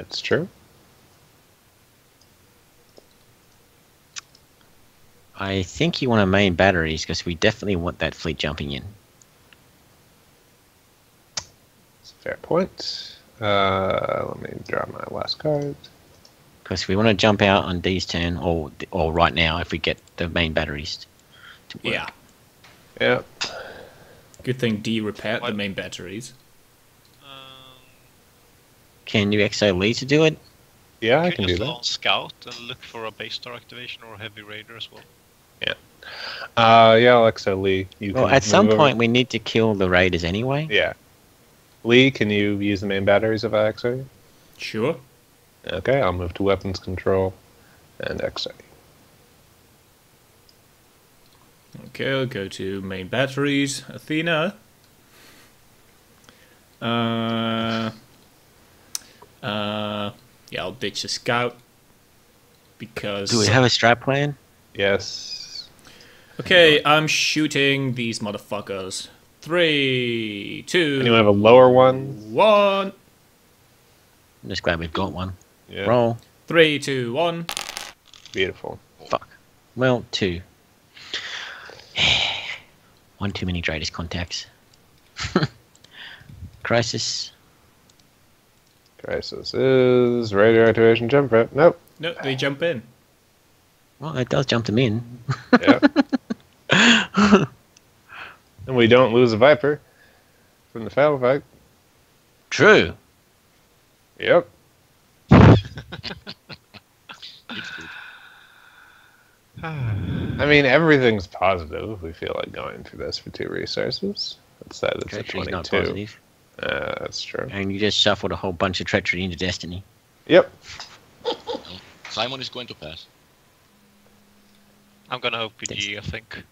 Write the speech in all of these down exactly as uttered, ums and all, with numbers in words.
That's true. I think you want to main batteries because we definitely want that fleet jumping in. That's a fair point. Uh, let me draw my last card. Because we want to jump out on Dee's turn or or right now if we get the main batteries to work. Yeah. Yep. Good thing Dee repaired the main batteries. Um, can you exile Lee to do it? Yeah, I can, can do that. Scout and look for a base star activation or a heavy raider as well. Yeah. Uh, yeah, Alexa, Lee, you well, can at some point over. We need to kill the raiders anyway. Yeah. Lee, can you use the main batteries of Alexa? Sure. Okay, I'll move to weapons control and X A. Okay, I'll go to main batteries, Athena. Uh, uh, yeah, I'll ditch the scout because. Do we have a strat plan? Yes. Okay, I'm shooting these motherfuckers. Three, two. Anyone have a lower one? One. I'm just glad we've got one. Yeah. Roll. Three, two, one. Beautiful. Fuck. Well, two. One too many traders contacts. Crisis. Crisis is radio activation jump out. Nope. Nope, they jump in. Well, it does jump them in. Yeah. And we don't lose a Viper from the foul fight. True. Yep. I mean, everything's positive if we feel like going through this for two resources. That's that. It's Treachery's a twenty-two. Not positive. Uh, that's true. And you just shuffled a whole bunch of treachery into Destiny. Yep. Simon is going to pass. I'm going to O P G, Destiny. I think.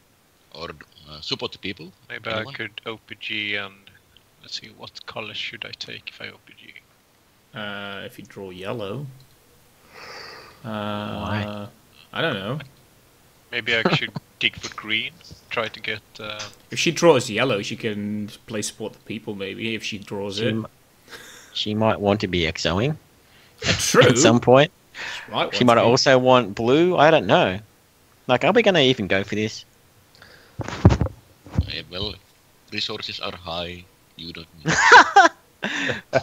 Or uh, support the people. Maybe anyone? I could O P G and... Let's see, what color should I take if I O P G? Uh, if you draw yellow. Uh, Why? I don't know. Maybe I should dig for green, try to get... Uh... If she draws yellow, she can play support the people, maybe, if she draws she it. She might want to be XOing. True. At some point. She might, she might also want blue, I don't know. Like, are we going to even go for this? Yeah, well, resources are high, you don't need...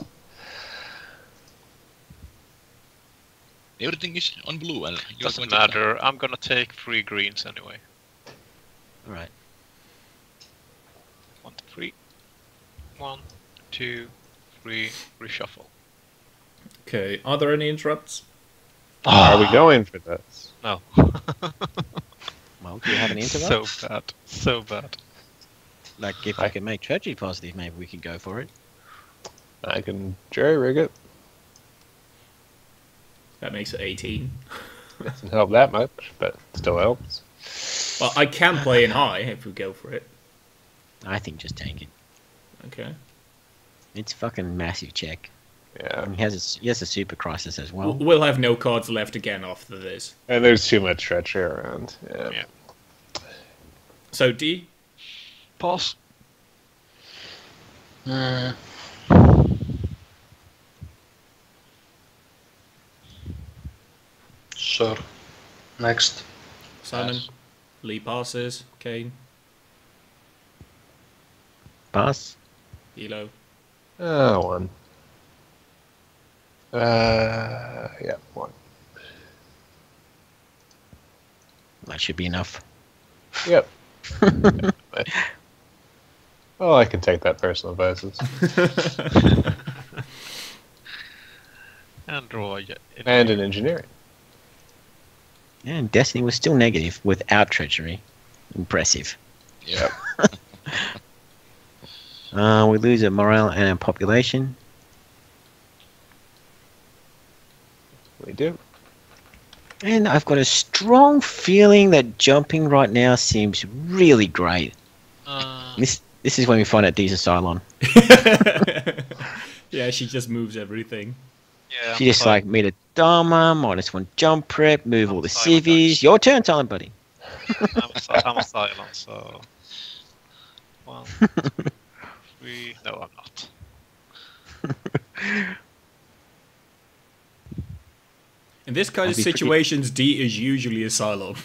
Everything is on blue. And doesn't matter. I'm gonna take three greens anyway. Right. One, three. One, two, three. Reshuffle. Okay. Are there any interrupts? Ah. Are we going for this? No. Well, do you have an interrupt? So bad. So bad. Like if I, I can make tragedy positive, maybe we could go for it. I can jerry rig it. That makes it eighteen. Doesn't help that much, but still helps. Well, I can play in high if we go for it. I think just take it. Okay. It's fucking massive check. Yeah. And he has a, he has a super crisis as well. We'll have no cards left again after this. And there's too much treachery around. Yeah. Yeah. So D, pass. Uh. Sure. Next. Simon. Pass. Lee passes. Cain. Pass. Helo. Uh, one. Uh, yeah, one. That should be enough. Yep. Well, I can take that personal basis. And draw. And an engineering. And Destiny was still negative without treachery. Impressive. Yeah. uh, we lose a morale and a population. We do. And I've got a strong feeling that jumping right now seems really great. Uh... This this is when we find out Dee's a Cylon. Yeah, she just moves everything. Yeah, she just fine. Like made a Adama, minus one jump prep, move I'm all the civvies. Your turn, Talon, buddy. I'm a Cylon, so... One, three... No, I'm not. this kind I'd of situations, pretty... Dee is usually a Cylon.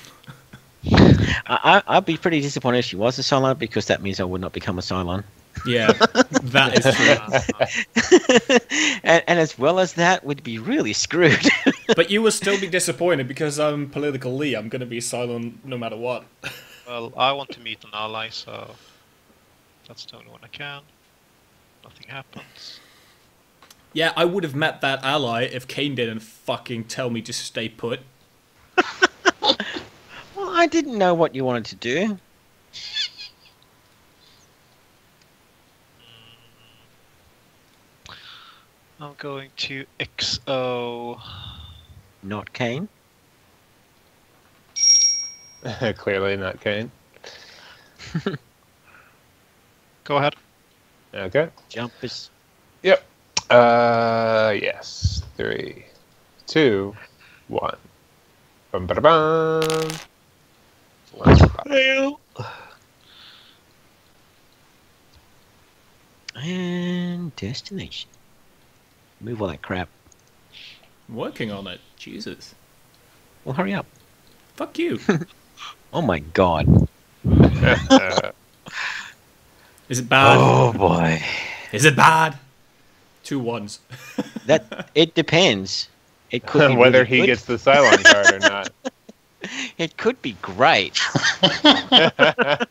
I, I'd be pretty disappointed if she was a Cylon, because that means I would not become a Cylon. Yeah, that is true. and, and as well as that, we'd be really screwed. But you will still be disappointed, because I'm political Lee. I'm going to be a Cylon no matter what. Well, I want to meet an ally, so that's the only one I can. Nothing happens. Yeah, I would have met that ally if Cain didn't fucking tell me to stay put. Well, I didn't know what you wanted to do. I'm going to X O. Not Cain. Clearly not Cain. Go ahead. Okay. Jump is. Yep. Uh, yes. Three, two, one. Bum ba da bum. Fail. And destination. Move all that crap. I'm working on it. Jesus. Well, hurry up. Fuck you. Oh my god. Is it bad? Oh boy. Is it bad? Two ones. That it depends. It could be whether really he good. Gets the Cylon card or not. It could be great. Repair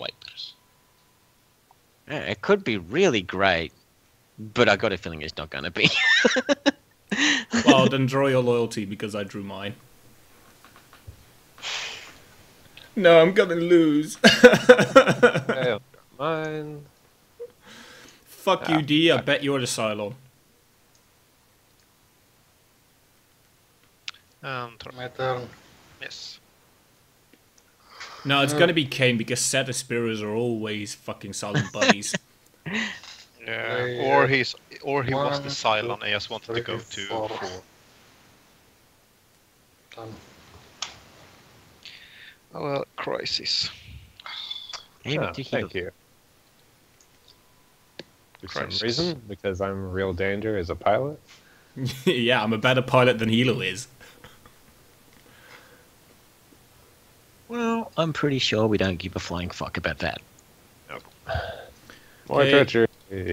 wipers. It could be really great, but I got a feeling it's not going to be. Well, then draw your loyalty, because I drew mine. No, I'm going to lose. Okay, mine. Fuck ah, you, Dee. I bet you're the Cylon. Um, my turn. Yes. No, it's going to be Cain, because Satyspiras are always fucking Cylon buddies. Yeah, or he's, or he One, was the Cylon. I just wanted three, to go to four. four. Done. Oh, well, crisis. Oh, thank you. For crisis. Some reason, because I'm real danger as a pilot. Yeah, I'm a better pilot than Helo is. Well, I'm pretty sure we don't give a flying fuck about that. Nope. More torture. Hey.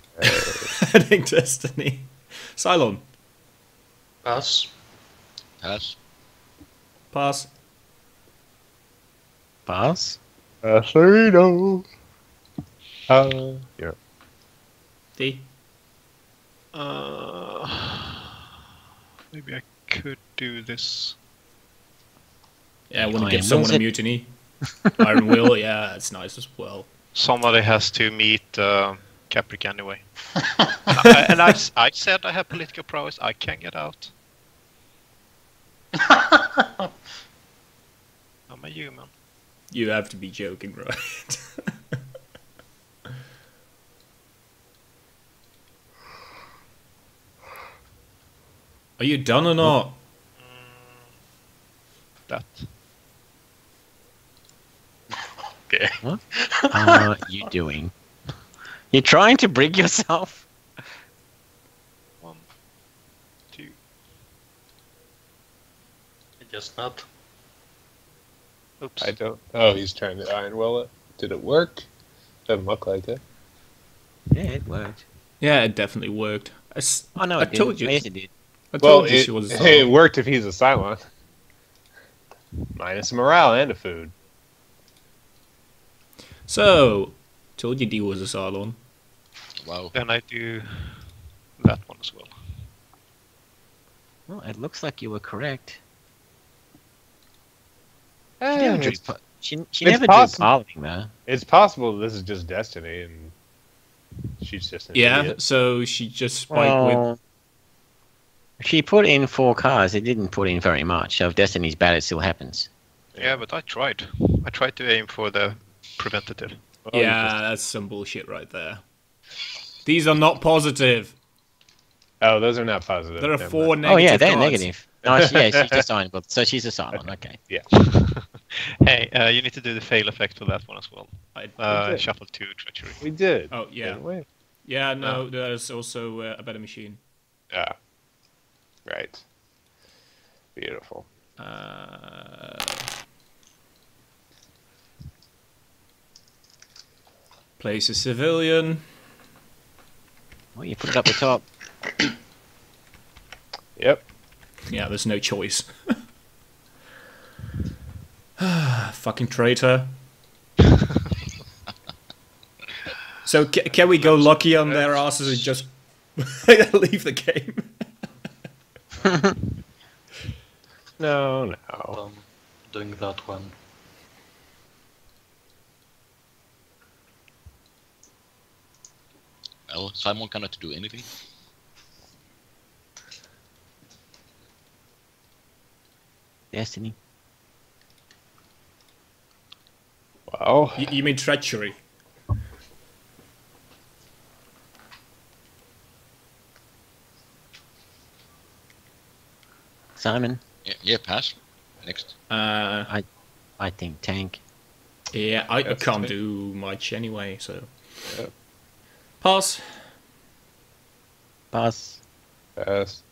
Heading Destiny. Cylon. Pass. Pass. Pass. Pass. Passino. Uh, yeah. D. Uh, maybe I could do this. Yeah, I want to give someone a mutiny. Iron Will, yeah, it's nice as well. Somebody has to meet uh, Caprica anyway. I, and I, I said I have political prowess, I can get out. I'm a human. You have to be joking, right? Are you done or not? Mm, that. Okay. What are you doing? You're trying to bring yourself. One, two. I guess not. Oops. I don't. Oh, he's trying to iron well it. Did it work? Doesn't look like it. Yeah, it worked. Yeah, it definitely worked. I, oh, no, I it told didn't. you. Yes, it did. I well, told you it, she was a Cylon. Hey, it worked if he's a Cylon. Minus morale and a food. So, told you D was a Cylon. Wow. Then I do that one as well. Well, it looks like you were correct. She, never, drew, she, she never did piloting, though. It's possible this is just destiny, and she's just an yeah. Idiot. So she just spiked well, with. She put in four cars. It didn't put in very much. So if destiny's bad, it still happens. Yeah, but I tried. I tried to aim for the preventative. Well, yeah, that's some bullshit right there. These are not positive. Oh, those are not positive. There are Never four negative. Oh yeah, they're cards. Negative. No, yeah, she's just Cylon, but so she's a Cylon. Okay. Yeah. Hey, uh, you need to do the fail effect for that one as well. I uh, we shuffle two treachery. We did. Oh yeah. Yeah, no, there's also uh, a better machine. Yeah. Right. Beautiful. Uh... Place a civilian. Well, you put it up the top. Yep. Yeah, there's no choice. Fucking traitor. So ca can we go lucky on their asses and just leave the game? No, no. I'm doing that one. Well, Simon cannot do anything. Destiny. Wow. You, you mean treachery? Simon. Yeah, yeah, pass. Next. Uh, I, I think tank. Yeah, I, I can't do much anyway, so. Yeah. Pass. Pass. Pass.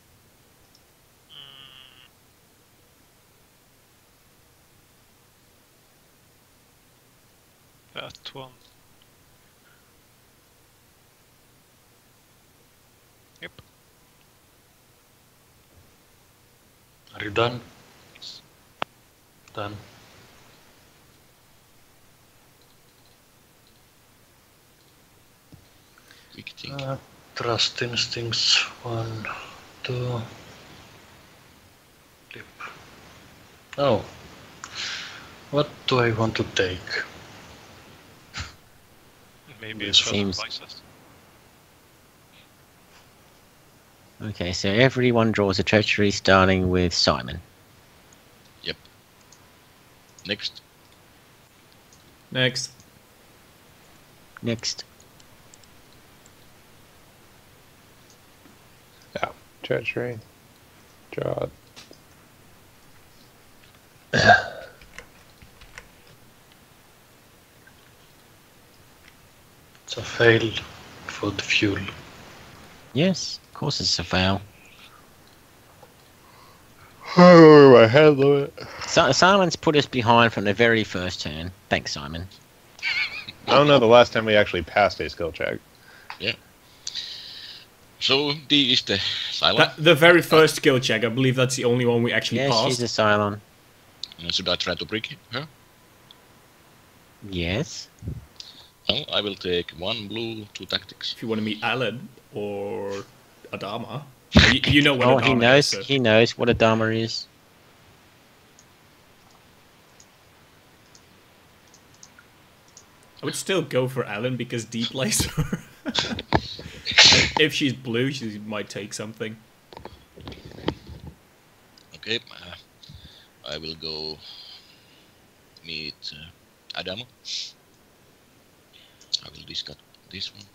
That one. Yep. Are you done? Yes. Done. Uh, trust instincts, one, two, clip. Oh, what do I want to take? Maybe it seems. Okay, so everyone draws a treachery, starting with Simon. Yep. Next. Next. Next. Treachery. Draw it. It's a fail for the fuel. Yes, of course it's a fail. Oh, I handle it. So, Simon's put us behind from the very first turn. Thanks, Simon. I don't know the last time we actually passed a skill check. Yeah. So, Dee is the Cylon. That, the very first uh, skill check, I believe that's the only one we actually yes, passed. Yes, she's a Cylon. Uh, should I try to break her? Yes. Well, I will take one blue, two tactics. If you want to meet Ellen or Adama, you, you know what oh, Adama he knows, is. So. He knows what Adama is. I would still go for Ellen because Dee plays her. If she's blue, she might take something. Okay, uh, I will go meet uh, Adamo. I will discard this one.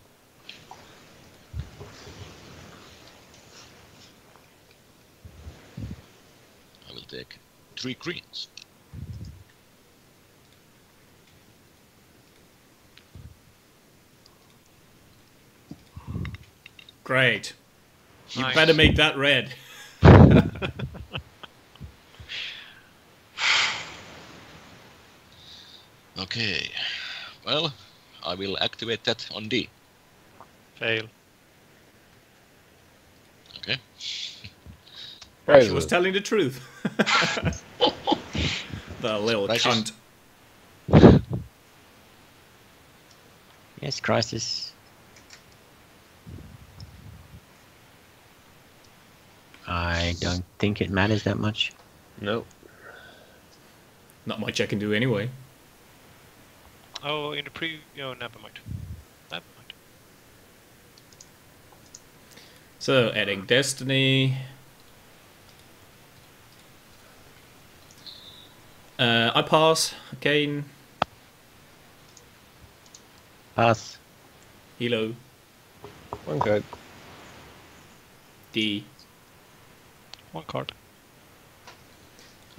I will take three greens. Great. You nice. Better make that red. Okay. Well, I will activate that on D. Fail. Okay. She was telling the truth. The little cunt. Yes, crisis. I don't think it matters that much. No. Not much I can do anyway. Oh, in the pre... Oh, never mind. Never mind. So, adding Destiny. Uh, I pass. Cain. Pass. Helo. One card. D. One card.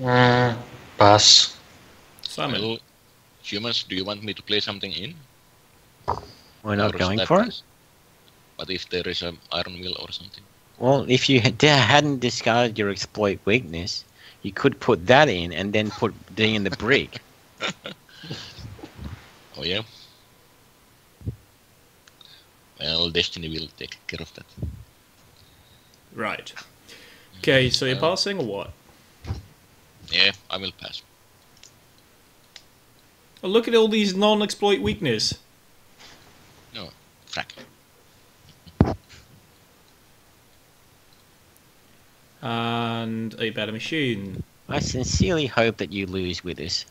Mm, pass. Simon. Hello, humans, do you want me to play something in? We're not or going for it. But if there is an iron wheel or something. Well, if you hadn't discarded your exploit weakness, you could put that in and then put D in the brick. Oh, yeah. Well, Destiny will take care of that. Right. Okay, so you're uh, passing or what? Yeah, I will pass. Oh, look at all these non-exploit weakness. No, frack. And a better machine. I sincerely hope that you lose with this.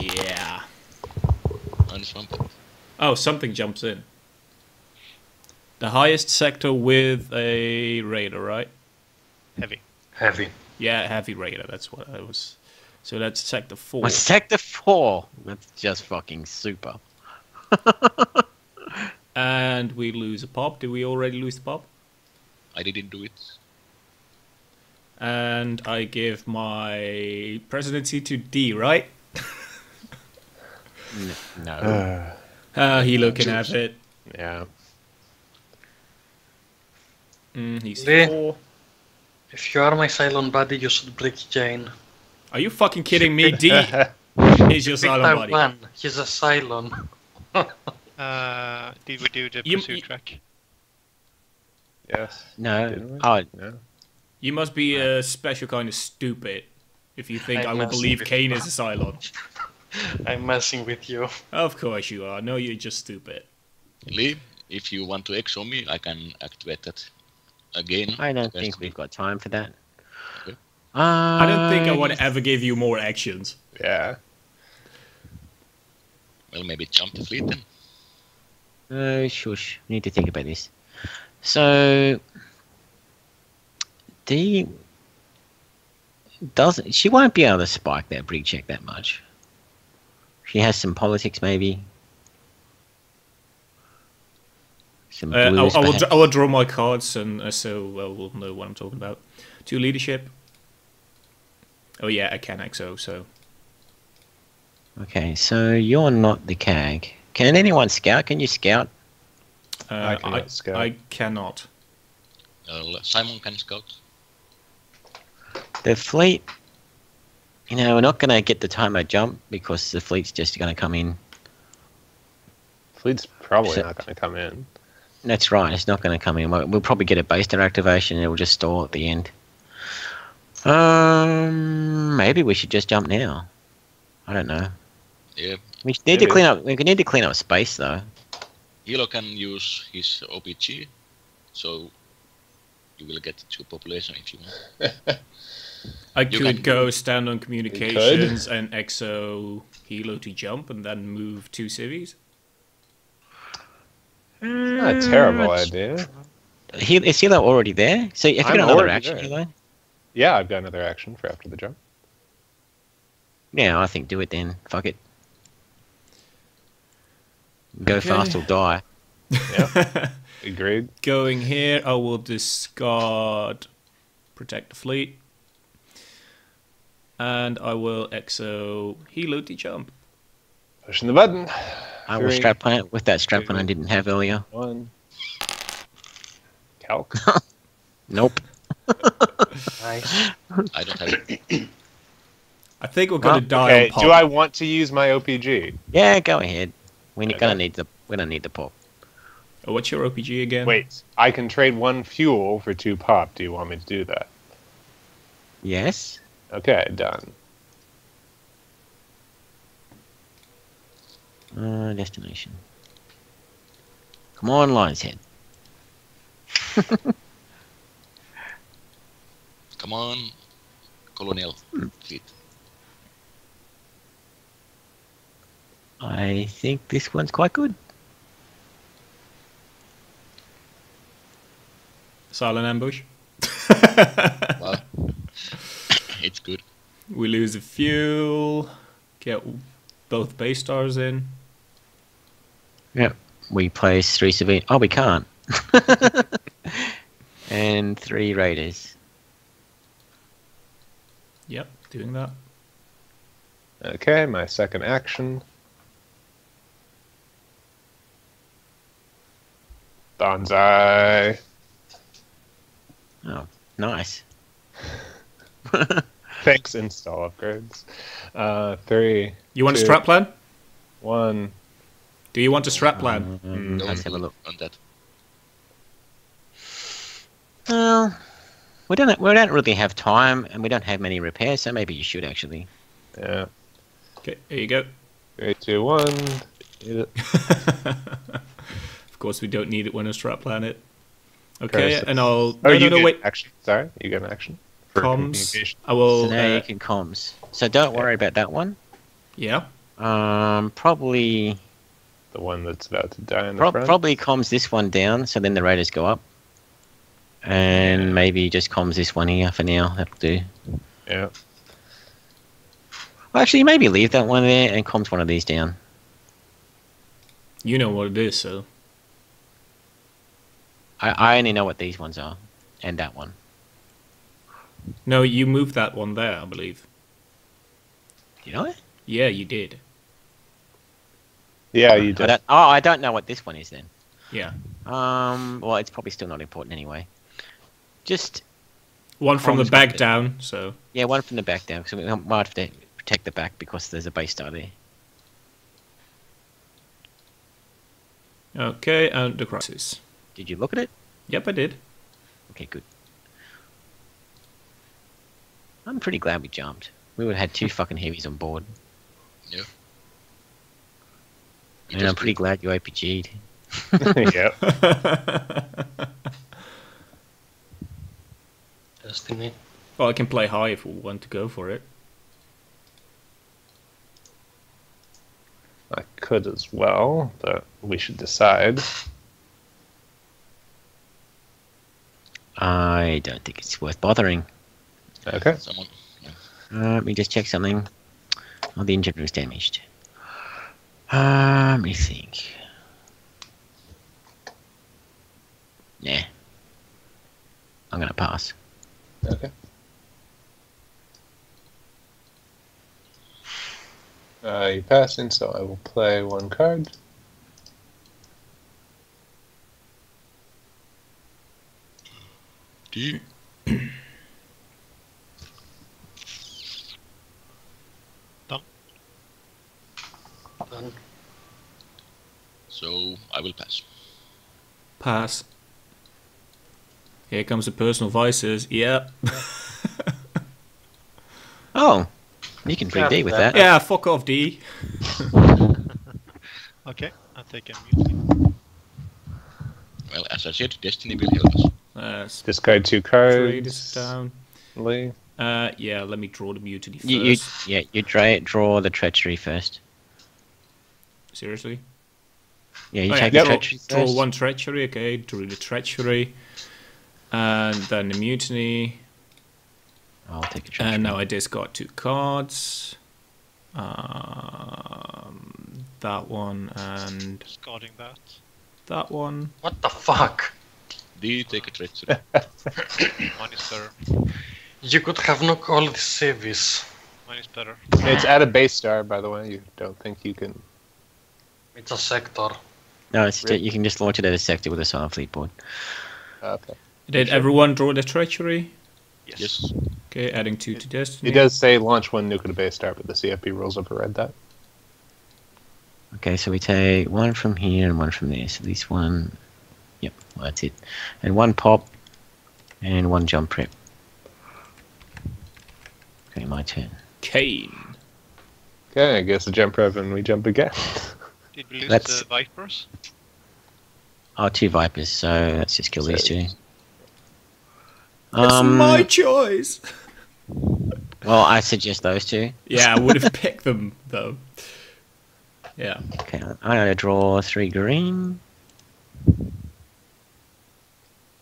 Yeah. Oh, something jumps in. The highest sector with a radar, right? Heavy. Heavy. Yeah, heavy radar. That's what I was. So that's sector four. Oh, sector four. That's just fucking super. And we lose a pop. Did we already lose the pop? I didn't do it. And I give my presidency to D, right? No. no. Uh, uh, Helo can have it. Yeah. Mm, he's Lee, four. If you are my Cylon buddy, you should break Cain. Are you fucking kidding me, D? He's your Cylon buddy. One. He's a Cylon. Uh, did we do the you, pursuit you, track? Yes. No. Oh, no. You must be a special kind of stupid if you think I'm I will believe Cain is a Cylon. I'm messing with you. Of course you are. No, you're just stupid. Lee, if you want to exo me, I can activate that again. I don't think we've got time for that. Okay. Uh, I don't think I want to ever give you more actions. Yeah. Well, maybe jump the fleet then. Uh, shush. Need to think about this. So, Dee doesn't. She won't be able to spike that brig check that much. She has some politics, maybe. Some uh, blues, I, I, will, I will draw my cards, and uh, so uh, we'll know what I'm talking about. Two leadership. Oh yeah, I can X O. So. Okay, so you're not the C A G. Can anyone scout? Can you scout? Uh, I, I, scout. I cannot. Uh, Simon can scout. The fleet, you know, we're not going to get the time I jump because the fleet's just going to come in. Fleet's probably so, not going to come in. That's right, it's not going to come in. We'll probably get a base station activation and it will just stall at the end. Um, maybe we should just jump now. I don't know. Yeah. We need Maybe. to clean up. We need to clean up space, though. Helo can use his O P G, so you will get two population if you want. I you could can... go stand on communications and X O Helo to jump, and then move two civies. Mm, not a terrible it's... idea. He, is Helo already there? So have you got another action, Helo? Yeah, I've got another action for after the jump. Yeah, I think do it then. Fuck it. Go okay. fast or die. Yeah, agreed. Going here, I will discard Protect the Fleet. And I will X O Helo to jump. Pushing the button. I Three, will strap on it with that strap two, on I didn't have earlier. One. Calc. Nope. Nice. I don't have it. I think we're going oh, to die okay. on pop. Do I want to use my O P G? Yeah, go ahead. We're okay. gonna need the we're gonna need the pop. Oh, what's your O P G again? Wait, I can trade one fuel for two pop. Do you want me to do that? Yes. Okay, done. Uh, destination. Come on, Lion's Head. Come on, Colonel. Fleet. I think this one's quite good. Silent ambush. Well, it's good. We lose the fuel. Get both base stars in. Yep. We place three civilian. Oh, we can't. And three raiders. Yep, doing that. Okay, my second action. Donzai. Oh, nice. Thanks, install upgrades. Uh, three. You want two, a strat plan? One. Do you want a strat plan? Um, mm. Let's have a look on that. Well, we don't. We don't really have time, and we don't have many repairs. So maybe you should actually. Yeah. Okay. Here you go. Three, two, one. It. Of course, we don't need it when a strat plan it. Okay, Curses. And I'll. No, oh, you no, no, wait. Action. Sorry, you got an action. For comms. I will. So now uh, you can comms. So don't worry about that one. Yeah. Um. Probably. The one that's about to die in the pro front. Probably comms this one down, so then the raiders go up. And maybe just comms this one here for now. That'll do. Yeah. Well, actually, maybe leave that one there and comms one of these down. You know what it is, so. I, I only know what these ones are. And that one. No, you moved that one there, I believe. Did I? Yeah, you did. Yeah, you did. I don't, oh, I don't know what this one is then. Yeah. Um. Well, it's probably still not important anyway. Just one from the back it. down, so yeah, one from the back down, because we might have to protect the back because there's a base star there. Okay, and the crisis. Did you look at it? Yep, I did. Okay, good. I'm pretty glad we jumped. We would have had two fucking heavies on board. Yeah. You and I'm pretty did. glad you O P G'd. Yeah. Destiny. Well, I can play high if we want to go for it. I could as well, but we should decide. I don't think it's worth bothering. Okay. Someone, yeah. uh, let me just check something. Oh, the engine was damaged. Uh, let me think. Nah. I'm going to pass. Okay. Uh, you pass in, so I will play one card. Do you? Done. Done. So I will pass. Pass. Here comes the personal vices. Yep. Oh, you can bring D with that. Yeah, fuck off, D. Okay, I take him. Well, as I said, Destiny will help us. Uh, Discard two cards. Down. Lee. Uh, yeah, let me draw the mutiny first. You, you, yeah, you dra draw the treachery first. Seriously? Yeah, you oh, take yeah, the treachery draw first. Draw one treachery, okay, drew the treachery. And then the mutiny. I'll take a treachery. And now I discard two cards. Um, that one and... Discarding that. That one. What the fuck? Do you take a treachery? Mine is better. You could have not all the service. Mine is better. It's at a base star, by the way. You don't think you can... It's a sector. No, it's really? You can just launch it at a sector with a Silent Fleet board. Okay. Did everyone draw the treachery? Yes. yes. Okay, adding two it, to Destiny. It does say launch one nuke at a base star, but the C F P rules override that. Okay, so we take one from here and one from there. So this one... Yep, well, that's it. And one pop, and one jump prep. Okay, my turn. Cain. Okay, I guess the jump prep and we jump again. Did we lose that's... the Vipers? Oh, two Vipers, so let's just kill so... these two. It's um, my choice. Well, I suggest those two. Yeah, I would have picked them though. Yeah. Okay, I'm gonna draw three green.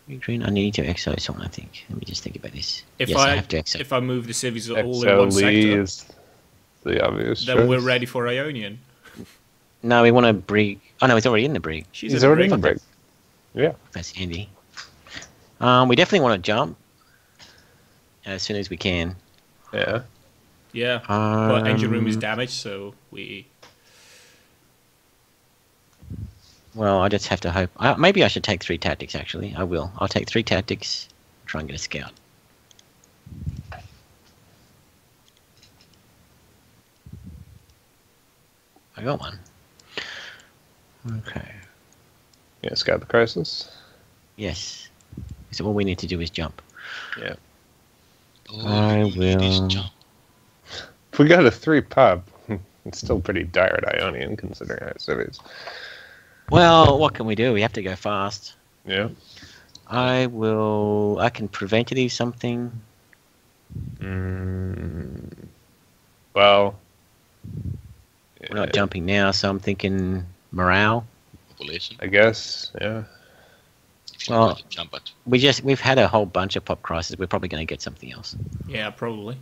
Three green. I need to exo someone. I think. Let me just think about this. If yes, I, I have to exo. If I move the civvies all in one sector, the obvious. Then choice. We're ready for Ionian. No, we want to brig. Oh no, he's already in the brig. She's he's already brig. in the brig. Yeah. That's handy. Um, we definitely want to jump as soon as we can. Yeah. Yeah. Um, but engine room is damaged, so we. Well, I just have to hope. I, maybe I should take three tactics, actually. I will. I'll take three tactics, try and get a scout. I got one. Okay. Yeah, scout the crisis. Yes. So all we need to do is jump. Yeah. All I will. Jump. If we go to three pub, it's still pretty dire at Ionian, considering how it is. Well, what can we do? We have to go fast. Yeah. I will. I can preventative something. Mm. Well. We're not jumping now, so I'm thinking morale. Population. I guess, yeah. Well, jump it. we just we've had a whole bunch of pop crises. We're probably going to get something else. Yeah, probably.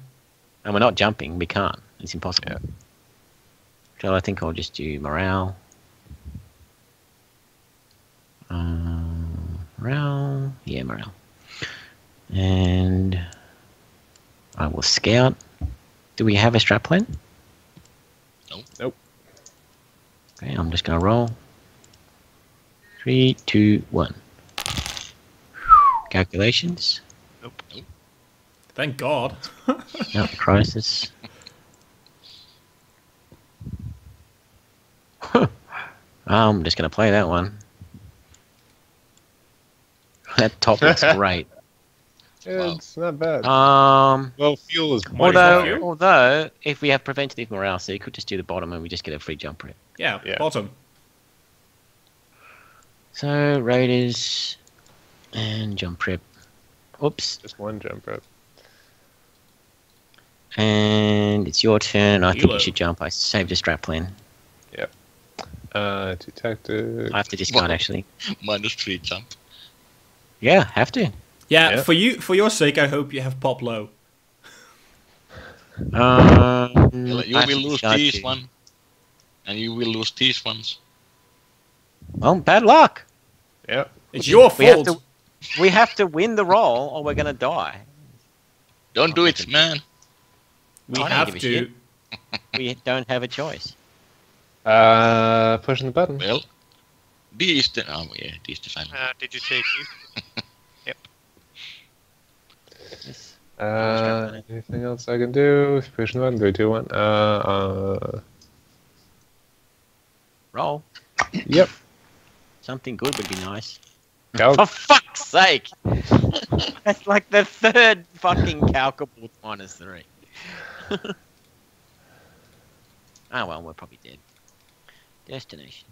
And we're not jumping. We can't. It's impossible. Yeah. So I think I'll just do morale. Um, morale. Yeah, morale. And I will scout. Do we have a strat plan? Nope. Nope. Okay, I'm just going to roll. Three, two, one. Calculations. Nope. Nope. Thank God. Not the crisis. I'm just going to play that one. That top looks great. Yeah, it's not bad. Um, well, fuel is more although, although, if we have preventative morale, so you could just do the bottom and we just get a free jump rate. Yeah, yeah, bottom. So, raiders and jump prep. Oops. Just one jump prep. And it's your turn. I Helo. think you should jump. I saved a strat plan. Yep. Uh, two tactics. I have to discard, actually. Minus three jump. Yeah, have to. Yeah, yeah, for you, for your sake, I hope you have pop low. Uh, you you will lose these you. one, and you will lose these ones. Well, bad luck. Yeah, it's your we fault. Have to, we have to win the roll, or we're gonna die. Don't do it, man. We I have to. We don't have a choice. Uh, pushing the button. Well, Dee is the. Oh yeah, Dee is the final. Uh, did you take you? Yes. Uh, anything else I can do? Push one, go to one. Uh, uh. Roll. Yep. Something good would be nice. Calc For fuck's sake! That's like the third fucking calcable minus three. Oh well, we're probably dead. Destination.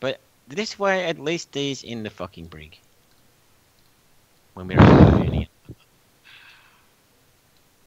But this way, at least these in the fucking brig. When we're.